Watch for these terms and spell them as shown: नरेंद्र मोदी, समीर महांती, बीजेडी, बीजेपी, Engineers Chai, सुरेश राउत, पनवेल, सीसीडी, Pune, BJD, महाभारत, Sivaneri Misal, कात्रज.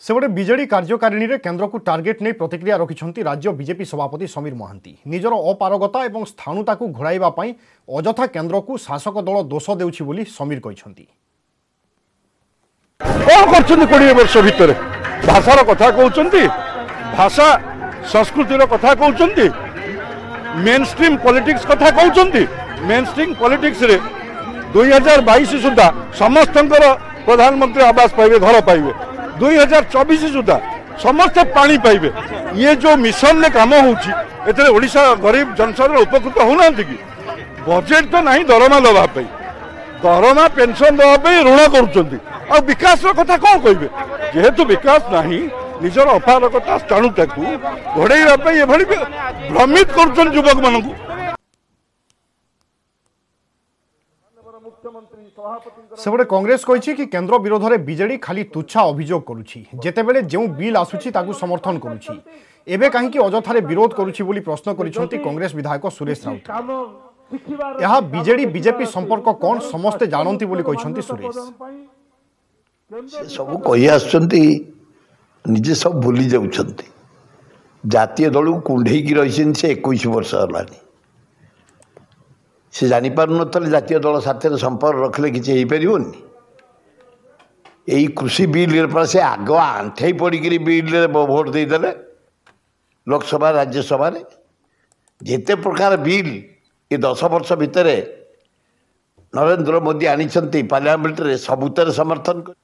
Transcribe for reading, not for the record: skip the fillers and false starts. से गोटे बीजेडी कार्यकारिणी में केन्द्र को टार्गेट नहीं प्रतिक्रिया रखिंट राज्य बीजेपी सभापति समीर महांती निजर अपारगता और स्थाणुता को घोड़ाइवाई अजथा केन्द्र को शासक दल दोष देउछि बोली समीर कहते कौन कर 20 वर्ष भितर भाषार कथा कहते भाषा संस्कृतिर कथा कहते मेन स्ट्रीम पॉलिटिक्स कथा कहते मेन स्ट्रीम पॉलिटिक्स रे 2022 सुधा समस्त प्रधानमंत्री आवास पाइबे घर पाइबे 2024 सुधा समस्त पानी पाइबे ये जो मिशन ने काम होशा गरीब जनसाधारण उपकृत होना कि बजेट तो ना दरमा दवाई दरमा पेनसन दवाई ऋण कर विकास कथा कौन कहे जेहेतु विकास ना निजर अपारगता स्थाणुता को घोड़ाइवाई भ्रमित करुवक मान सेपटे कांग्रेस कही कि केन्द्र विरोध में बीजेडी खाली तुच्छा अभियोग करुँचे जो बिल आसूची समर्थन करुँचे कहीं अजथारे विरोध करुँची प्रश्न करिसेंति कांग्रेस विधायक सुरेश राउत। यह बीजेडी बीजेपी संपर्क कौन समस्ते जानती सुरेश सब कही आजे सब भूली जाती जातीय दल को कुंडईकी रही से 21 वर्ष हलानी से जानी पार नथले जातीय दल साथ संपर्क रखले कि कृषि बिल पर से आग आंठे पड़ी बिल भोट देदेले लोकसभा राज्यसभा जिते प्रकार बिल ये 10 वर्ष भितर नरेंद्र मोदी आनी पार्लियामेंट सबुतर समर्थन कर